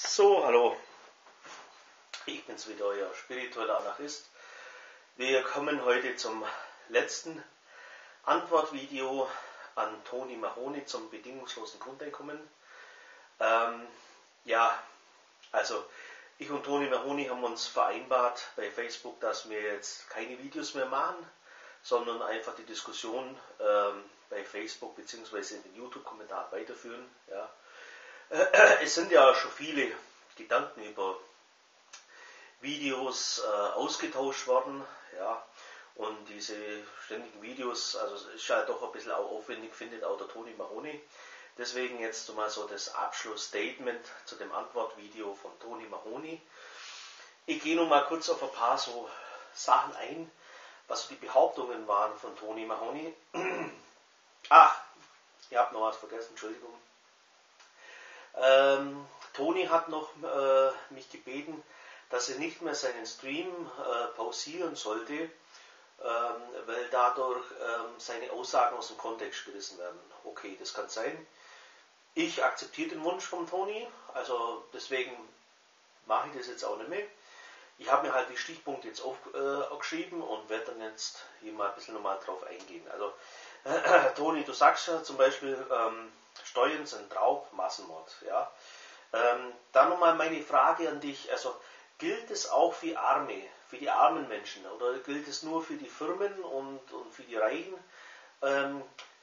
So, hallo, ich bin's wieder, euer spiritueller Anarchist. Wir kommen heute zum letzten Antwortvideo an Toni Mahoni zum bedingungslosen Grundeinkommen. Also ich und Toni Mahoni haben uns vereinbart bei Facebook, dass wir jetzt keine Videos mehr machen, sondern einfach die Diskussion bei Facebook bzw. in den YouTube-Kommentaren weiterführen. Ja. Es sind ja schon viele Gedanken über Videos ausgetauscht worden, ja, und diese ständigen Videos, also es ist ja doch ein bisschen aufwendig, findet auch der Toni Mahoni. Deswegen jetzt mal so das Abschlussstatement zu dem Antwortvideo von Toni Mahoni. Ich gehe nun mal kurz auf ein paar so Sachen ein, was so die Behauptungen waren von Toni Mahoni. Ach, ihr habt noch was vergessen, Entschuldigung. Toni hat noch mich gebeten, dass er nicht mehr seinen Stream pausieren sollte, weil dadurch seine Aussagen aus dem Kontext gerissen werden. Okay, das kann sein. Ich akzeptiere den Wunsch von Toni, also deswegen mache ich das jetzt auch nicht mehr. Ich habe mir halt die Stichpunkte jetzt aufgeschrieben und werde dann jetzt hier mal ein bisschen nochmal drauf eingehen. Also Toni, du sagst ja zum Beispiel, Steuern sind Raub, Massenmord. Ja. Dann nochmal meine Frage an dich, also gilt es auch für Arme, für die armen Menschen, oder gilt es nur für die Firmen und für die Reichen?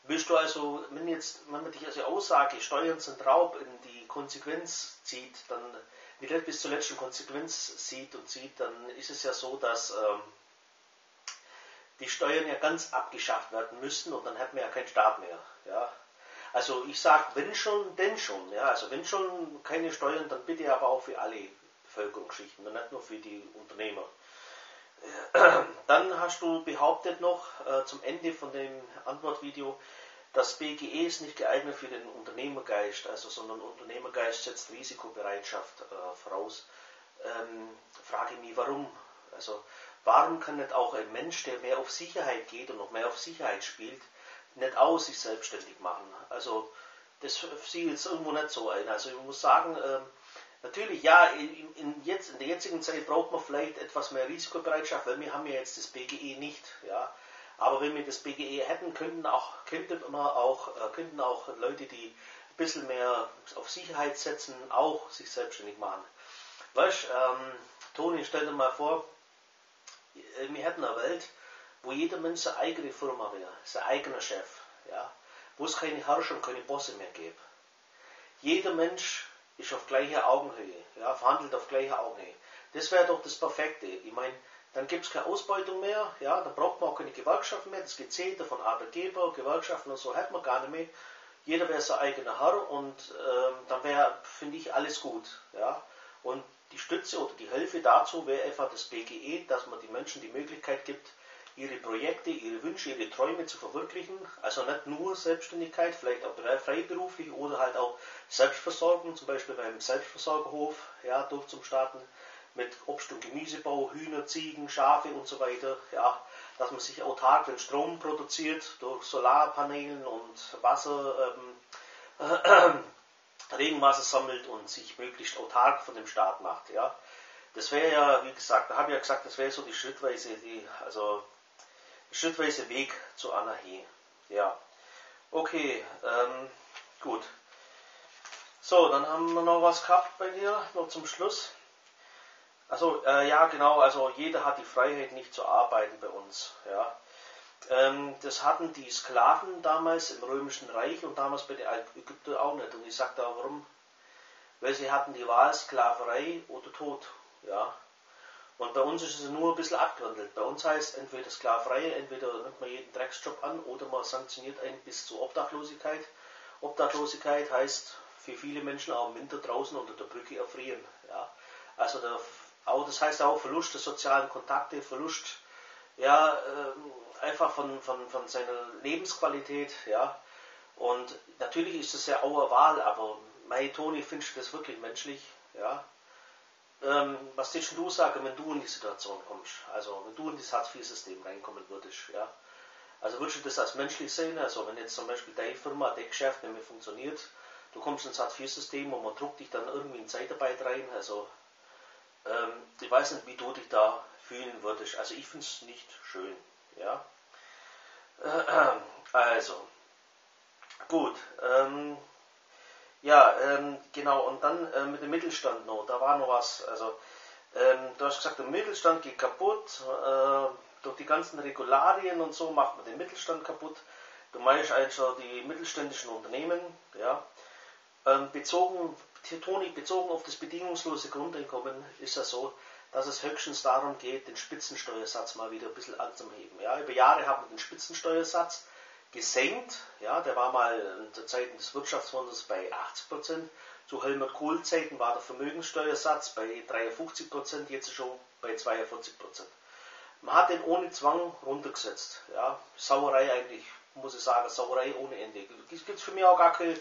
Willst du also, wenn man dich also Aussage, Steuern sind Raub, in die Konsequenz zieht, dann nicht bis zur letzten Konsequenz sieht, dann ist es ja so, dass die Steuern ja ganz abgeschafft werden müssen und dann hätten wir ja keinen Staat mehr. Ja. Also ich sage, wenn schon, denn schon. Ja, also wenn schon keine Steuern, dann bitte aber auch für alle Bevölkerungsschichten und nicht nur für die Unternehmer. Dann hast du behauptet noch zum Ende von dem Antwortvideo, das BGE ist nicht geeignet für den Unternehmergeist, also, sondern Unternehmergeist setzt Risikobereitschaft voraus. Frage mich, warum? Also warum kann nicht auch ein Mensch, der mehr auf Sicherheit geht und noch mehr auf Sicherheit spielt, nicht auch sich selbstständig machen? Also das sieht jetzt irgendwo nicht so ein. Also ich muss sagen, natürlich, ja, in der jetzigen Zeit braucht man vielleicht etwas mehr Risikobereitschaft, weil wir haben ja jetzt das BGE nicht. Ja. Aber wenn wir das BGE hätten, könnten auch Leute, die ein bisschen mehr auf Sicherheit setzen, auch sich selbstständig machen. Weißt, Toni, stell dir mal vor, wir hätten eine Welt, wo jeder Mensch seine eigene Firma wäre, sein eigener Chef, ja, wo es keine Herrscher und keine Bosse mehr gäbe. Jeder Mensch ist auf gleicher Augenhöhe, ja, verhandelt auf gleicher Augenhöhe. Das wäre doch das Perfekte. Ich meine, dann gibt es keine Ausbeutung mehr, ja, dann braucht man auch keine Gewerkschaften mehr, das Gezählte von Arbeitgeber, Gewerkschaften und so hätten wir gar nicht mehr. Jeder wäre sein eigener Herr und dann wäre, finde ich, alles gut. Ja. Und die Stütze oder die Hilfe dazu wäre einfach das BGE, dass man den Menschen die Möglichkeit gibt, ihre Projekte, ihre Wünsche, ihre Träume zu verwirklichen. Also nicht nur Selbstständigkeit, vielleicht auch freiberuflich oder halt auch Selbstversorgung, zum Beispiel beim Selbstversorgerhof, ja, durch zum Starten mit Obst- und Gemüsebau, Hühner, Ziegen, Schafe und so weiter. Ja, dass man sich autark den Strom produziert durch Solarpanelen und Wasser, Regenwasser sammelt und sich möglichst autark von dem Staat macht. Ja. Das wäre ja, wie gesagt, da habe ich ja gesagt, das wäre so die schrittweise Weg zur Anarchie. Ja, okay, gut. So, dann haben wir noch was gehabt bei dir, noch zum Schluss. Also, ja genau, also jeder hat die Freiheit nicht zu arbeiten bei uns. Ja. Das hatten die Sklaven damals im Römischen Reich und damals bei den Ägyptern auch nicht. Und ich sage da, warum? Weil sie hatten die Wahl Sklaverei oder Tod. Ja. Und bei uns ist es nur ein bisschen abgewandelt. Bei uns heißt entweder Sklaverei, entweder nimmt man jeden Drecksjob an oder man sanktioniert einen bis zur Obdachlosigkeit. Obdachlosigkeit heißt für viele Menschen auch im Winter draußen unter der Brücke erfrieren. Ja. Also das heißt auch Verlust der sozialen Kontakte, Verlust ja, einfach von seiner Lebensqualität. Ja. Und natürlich ist das ja auch eine Wahl, aber mein Toni, findest du das wirklich menschlich? Ja. Was würdest du sagen, wenn du in die Situation kommst? Also wenn du in das Hartz-IV-System reinkommen würdest, ja? Also würdest du das als menschlich sehen? Also wenn jetzt zum Beispiel deine Firma, dein Geschäft nicht mehr funktioniert, Du kommst ins Hartz-IV-System und man druckt dich dann irgendwie in Zeitarbeit rein. Also ich weiß nicht, wie du dich da fühlen würdest. Also ich finde es nicht schön. Ja? Also, gut. Genau. Und dann mit dem Mittelstand noch. Da war noch was. Also, du hast gesagt, der Mittelstand geht kaputt. Durch die ganzen Regularien und so macht man den Mittelstand kaputt. Du meinst also die mittelständischen Unternehmen, ja. Bezogen auf das bedingungslose Grundeinkommen ist ja so, dass es höchstens darum geht, den Spitzensteuersatz mal wieder ein bisschen anzuheben. Ja. Über Jahre haben wir den Spitzensteuersatz gesenkt, ja. Der war mal zu Zeiten des Wirtschaftswunders bei 80%. Zu Helmut Kohl-Zeiten war der Vermögenssteuersatz bei 53%, jetzt schon bei 42%. Man hat den ohne Zwang runtergesetzt. Ja. Sauerei eigentlich. Muss ich sagen, Sauerei ohne Ende. Es gibt für mich auch gar keine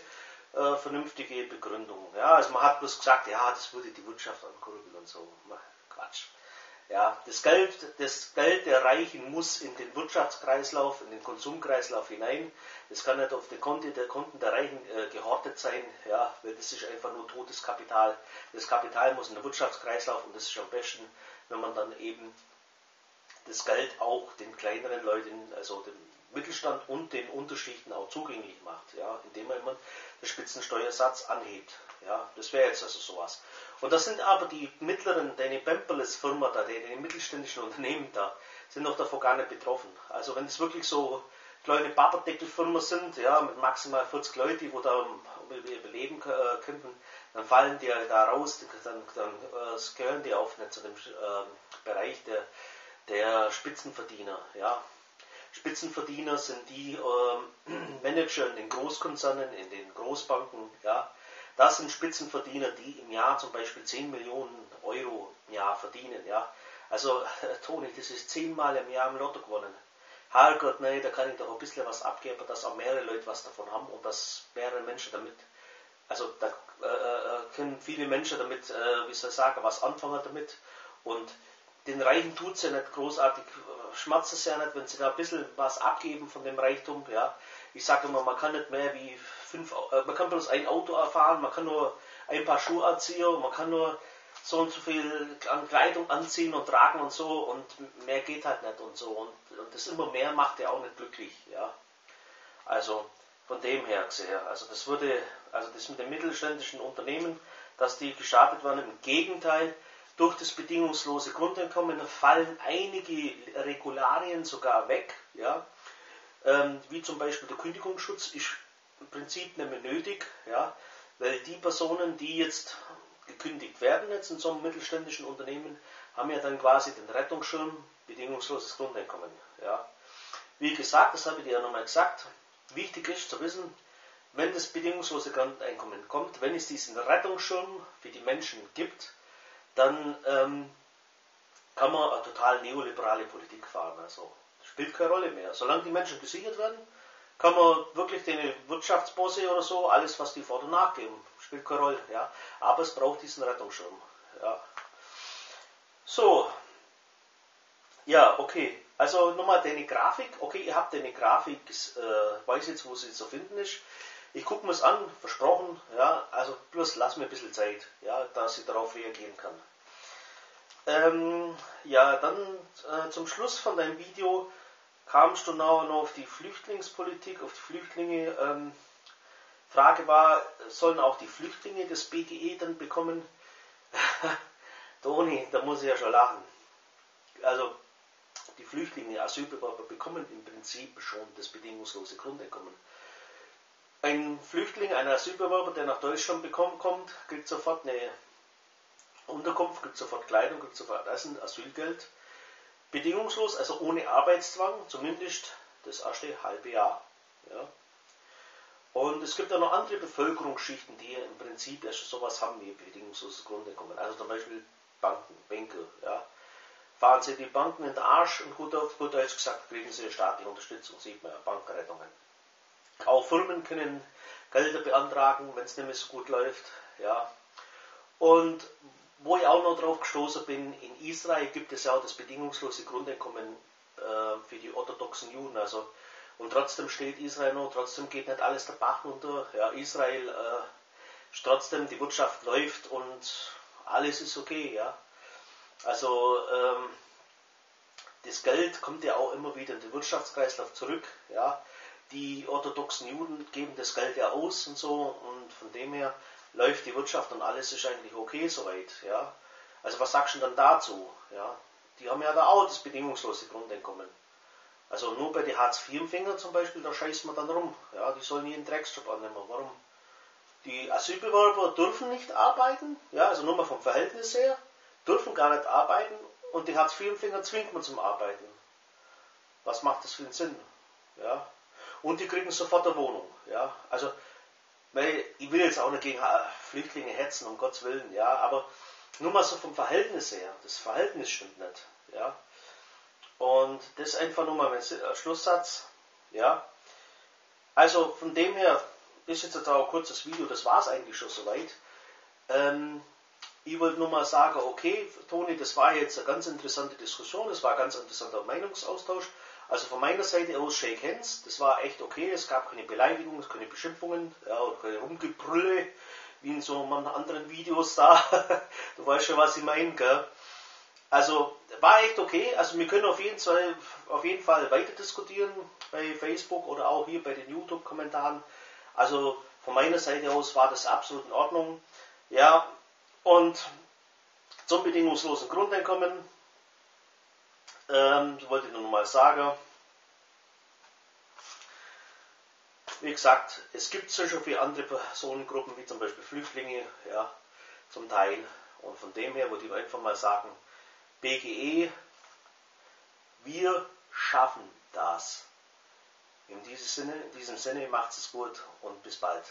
vernünftige Begründung. Ja, also man hat bloß gesagt, ja, das würde die Wirtschaft ankurbeln und so. Quatsch. Ja, das Geld der Reichen muss in den Wirtschaftskreislauf, in den Konsumkreislauf hinein. Das kann nicht auf den Konten der Reichen gehortet sein, ja, weil das ist einfach nur totes Kapital. Das Kapital muss in den Wirtschaftskreislauf und das ist am besten, wenn man dann eben das Geld auch den kleineren Leuten, also den Mittelstand und den Unterschichten auch zugänglich macht, ja, indem man immer den Spitzensteuersatz anhebt. Ja, das wäre jetzt also sowas. Und das sind aber die mittleren, deine Bemperles-Firma da, deine mittelständischen Unternehmen da, sind doch davor gar nicht betroffen. Also wenn es wirklich so kleine Baberdeckelfirmen sind, ja, mit maximal 40 Leuten, die da überleben könnten, dann fallen die da raus, dann gehören die auch nicht zu dem Bereich der Spitzenverdiener, ja. Spitzenverdiener sind die Manager in den Großkonzernen, in den Großbanken. Ja. Das sind Spitzenverdiener, die im Jahr zum Beispiel 10 Millionen Euro im Jahr verdienen. Ja. Also, Toni, das ist 10-mal im Jahr im Lotto gewonnen. Herrgott, nein, da kann ich doch ein bisschen was abgeben, dass auch mehrere Leute was davon haben und dass mehrere Menschen damit, also da können viele Menschen damit, was anfangen damit. Und den Reichen tut es ja nicht großartig, schmerzt es ja nicht, wenn sie da ein bisschen was abgeben von dem Reichtum. Ja. Ich sage immer, man kann nicht mehr wie man kann bloß ein Auto fahren, man kann nur ein paar Schuhe anziehen, man kann nur so und so viel an Kleidung anziehen und tragen und so und mehr geht halt nicht und so. Und das immer mehr macht ja auch nicht glücklich. Ja. Also von dem her gesehen, also das mit den mittelständischen Unternehmen, dass die geschadet werden, im Gegenteil. Durch das bedingungslose Grundeinkommen fallen einige Regularien sogar weg, ja? Wie zum Beispiel der Kündigungsschutz ist im Prinzip nicht mehr nötig, ja? Weil die Personen, die jetzt gekündigt werden, jetzt in so einem mittelständischen Unternehmen, haben ja dann quasi den Rettungsschirm, bedingungsloses Grundeinkommen. Ja? Wie gesagt, das habe ich dir ja nochmal gesagt, wichtig ist zu wissen, wenn das bedingungslose Grundeinkommen kommt, wenn es diesen Rettungsschirm für die Menschen gibt, dann kann man eine total neoliberale Politik fahren. Also spielt keine Rolle mehr. Solange die Menschen gesichert werden, kann man wirklich den Wirtschaftsbosse oder so, alles was die fordern, nachgeben. Spielt keine Rolle. Ja. Aber es braucht diesen Rettungsschirm. Ja. So. Ja, okay. Also nochmal deine Grafik. Okay, ihr habt deine Grafik. Weiß jetzt, wo sie zu finden ist. Ich gucke mir es an, versprochen, ja, also bloß lass mir ein bisschen Zeit, ja, dass ich darauf reagieren kann. Dann zum Schluss von deinem Video kamst du noch auf die Flüchtlingspolitik, auf die Flüchtlinge. Frage war, sollen auch die Flüchtlinge das BGE dann bekommen? Toni, da muss ich ja schon lachen. Also, die Flüchtlinge, Asylbewerber bekommen im Prinzip schon das bedingungslose Grundeinkommen. Ein Flüchtling, ein Asylbewerber, der nach Deutschland kommt, kriegt sofort eine Unterkunft, kriegt sofort Kleidung, kriegt sofort Essen, Asylgeld. Bedingungslos, also ohne Arbeitszwang, zumindest das erste halbe Jahr. Ja. Und es gibt auch noch andere Bevölkerungsschichten, die im Prinzip ja schon sowas haben wie bedingungsloses Grundeinkommen. Also zum Beispiel Banken, Bänke. Ja. Fahren sie die Banken in den Arsch und gut Deutsch gesagt, kriegen sie staatliche Unterstützung, sieht man ja, Bankrettungen. Auch Firmen können Gelder beantragen, wenn es nicht mehr so gut läuft. Ja. Und wo ich auch noch drauf gestoßen bin, in Israel gibt es ja auch das bedingungslose Grundeinkommen für die orthodoxen Juden. Also, und trotzdem steht Israel noch, trotzdem geht nicht alles der Bach runter. Ja, Israel trotzdem die Wirtschaft läuft und alles ist okay, ja. Also das Geld kommt ja auch immer wieder in den Wirtschaftskreislauf zurück, ja. Die orthodoxen Juden geben das Geld ja aus und so, und von dem her läuft die Wirtschaft und alles ist eigentlich okay soweit, ja. Also was sagst du denn dazu, ja? Die haben ja da auch das bedingungslose Grundeinkommen. Also nur bei den Hartz-IV-Empfängern zum Beispiel, da scheißt man dann rum. Ja, die sollen jeden Drecksjob annehmen. Warum? Die Asylbewerber dürfen nicht arbeiten, ja, also nur mal vom Verhältnis her, dürfen gar nicht arbeiten, und die Hartz-IV-Empfänger zwingt man zum Arbeiten. Was macht das für einen Sinn? Ja? Und die kriegen sofort eine Wohnung. Ja? Also, ich will jetzt auch nicht gegen Flüchtlinge hetzen, um Gottes Willen, ja, aber nur mal so vom Verhältnis her. Das Verhältnis stimmt nicht. Ja? Und das einfach nur mal mein Schlusssatz. Ja? Also von dem her ist jetzt ein kurzes Video, das war es eigentlich schon soweit. Ich wollte nur mal sagen, okay, Toni, das war jetzt eine ganz interessante Diskussion, das war ein ganz interessanter Meinungsaustausch. Also von meiner Seite aus Shake Hands, das war echt okay, es gab keine Beleidigungen, keine Beschimpfungen, ja, und keine Rumgebrülle, wie in so manchen anderen Videos da. Du weißt schon, was ich meine, gell? Also war echt okay, also wir können auf jeden Fall weiter diskutieren bei Facebook oder auch hier bei den YouTube-Kommentaren. Also von meiner Seite aus war das absolut in Ordnung. Ja, und zum bedingungslosen Grundeinkommen wollte ich nur noch mal sagen. Wie gesagt, es gibt so schon viele andere Personengruppen, wie zum Beispiel Flüchtlinge, ja, zum Teil. Und von dem her würde ich einfach mal sagen, BGE, wir schaffen das. In diesem Sinne, macht es gut und bis bald.